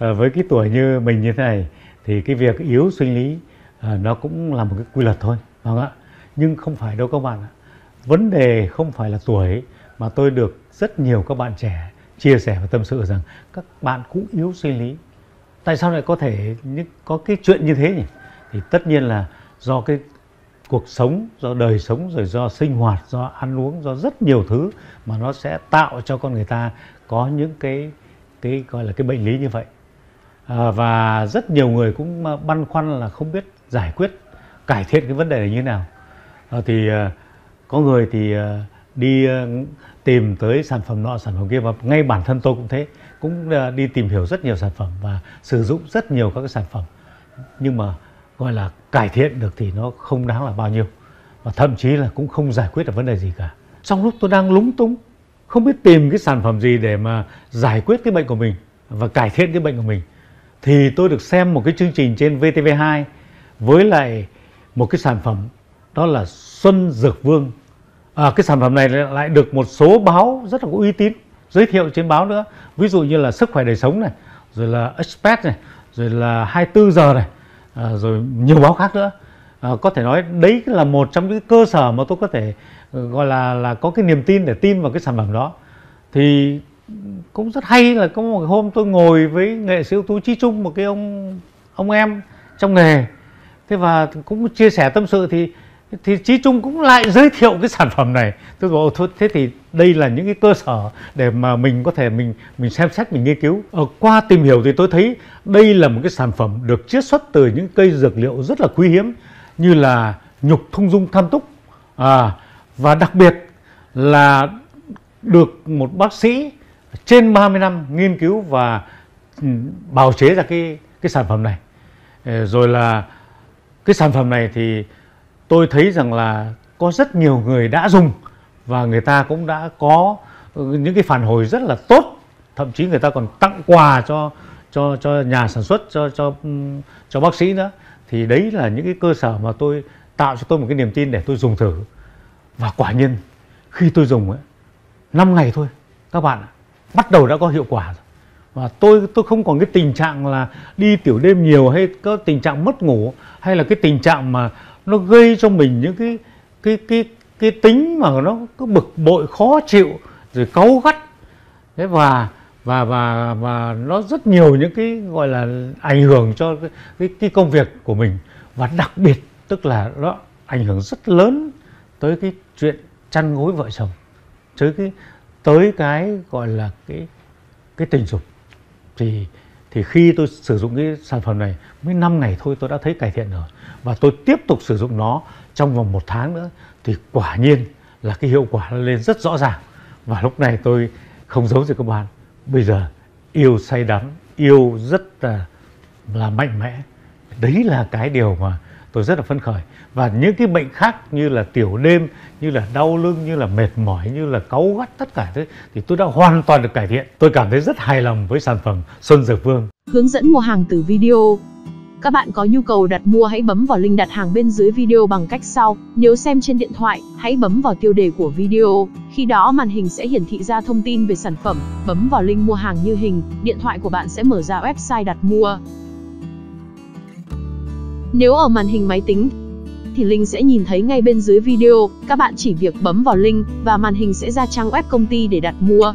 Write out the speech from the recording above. với cái tuổi như mình như thế này thì cái việc yếu sinh lý nó cũng là một cái quy luật thôi, đúng không ạ? Nhưng không phải đâu các bạn ạ. Vấn đề không phải là tuổi, mà tôi được rất nhiều các bạn trẻ chia sẻ và tâm sự rằng các bạn cũng yếu sinh lý. Tại sao lại có thể có cái chuyện như thế nhỉ? Thì tất nhiên là do cái cuộc sống, do đời sống, rồi do sinh hoạt, do ăn uống, do rất nhiều thứ mà nó sẽ tạo cho con người ta có những cái gọi là cái bệnh lý như vậy. Và rất nhiều người cũng băn khoăn là không biết giải quyết, cải thiện cái vấn đề này như thế nào. Có người thì đi tìm tới sản phẩm nọ, sản phẩm kia, và ngay bản thân tôi cũng thế, cũng đi tìm hiểu rất nhiều sản phẩm và sử dụng rất nhiều các cái sản phẩm. Nhưng mà gọi là cải thiện được thì nó không đáng là bao nhiêu, và thậm chí là cũng không giải quyết được vấn đề gì cả. Trong lúc tôi đang lúng túng, không biết tìm cái sản phẩm gì để mà giải quyết cái bệnh của mình và cải thiện cái bệnh của mình, thì tôi được xem một cái chương trình trên VTV2 với lại một cái sản phẩm, đó là Xuân Dược Vương. Cái sản phẩm này lại được một số báo rất là có uy tín giới thiệu trên báo nữa. Ví dụ như là Sức Khỏe Đời Sống này, rồi là Expert này, rồi là 24 giờ này, rồi nhiều báo khác nữa. Có thể nói đấy là một trong những cơ sở mà tôi có thể gọi là có cái niềm tin để tin vào cái sản phẩm đó. Thì cũng rất hay là có một hôm tôi ngồi với nghệ sĩ ưu tú Chí Trung, một cái ông em trong nghề, thế và cũng chia sẻ tâm sự, thì Chí Trung cũng lại giới thiệu cái sản phẩm này. Tôi bảo thôi, thế thì đây là những cái cơ sở để mà mình có thể mình xem xét, mình nghiên cứu. Qua tìm hiểu thì tôi thấy đây là một cái sản phẩm được chiết xuất từ những cây dược liệu rất là quý hiếm, như là nhục thung dung tham túc, và đặc biệt là được một bác sĩ trên 30 năm nghiên cứu và bào chế ra cái sản phẩm này. Rồi là cái sản phẩm này thì tôi thấy rằng là có rất nhiều người đã dùng, và người ta cũng đã có những cái phản hồi rất là tốt, thậm chí người ta còn tặng quà cho nhà sản xuất, cho bác sĩ nữa. Thì đấy là những cái cơ sở mà tôi tạo cho tôi một cái niềm tin để tôi dùng thử. Và quả nhiên khi tôi dùng 5 ngày thôi các bạn ạ, bắt đầu đã có hiệu quả rồi. Và tôi không còn cái tình trạng là đi tiểu đêm nhiều, hay có tình trạng mất ngủ, hay là cái tình trạng mà nó gây cho mình những cái tính mà nó cứ bực bội, khó chịu, rồi cáu gắt. Thế và nó rất nhiều những cái gọi là ảnh hưởng cho cái công việc của mình, và đặc biệt tức là nó ảnh hưởng rất lớn tới cái chuyện chăn gối vợ chồng, tới cái gọi là cái tình dục. Thì khi tôi sử dụng cái sản phẩm này mới 5 ngày thôi tôi đã thấy cải thiện rồi, và tôi tiếp tục sử dụng nó trong vòng 1 tháng nữa, thì quả nhiên là cái hiệu quả nó lên rất rõ ràng. Và lúc này tôi không giấu gì các bạn, bây giờ yêu say đắm, yêu rất là mạnh mẽ. Đấy là cái điều mà tôi rất là phấn khởi. Và những cái bệnh khác như là tiểu đêm, như là đau lưng, như là mệt mỏi, như là cáu gắt, tất cả thế thì tôi đã hoàn toàn được cải thiện. Tôi cảm thấy rất hài lòng với sản phẩm Xuân Dược Vương. Hướng dẫn mua hàng từ video. Các bạn có nhu cầu đặt mua hãy bấm vào link đặt hàng bên dưới video bằng cách sau. Nếu xem trên điện thoại, hãy bấm vào tiêu đề của video. Khi đó màn hình sẽ hiển thị ra thông tin về sản phẩm. Bấm vào link mua hàng như hình, điện thoại của bạn sẽ mở ra website đặt mua. Nếu ở màn hình máy tính thì link sẽ nhìn thấy ngay bên dưới video. Các bạn chỉ việc bấm vào link và màn hình sẽ ra trang web công ty để đặt mua.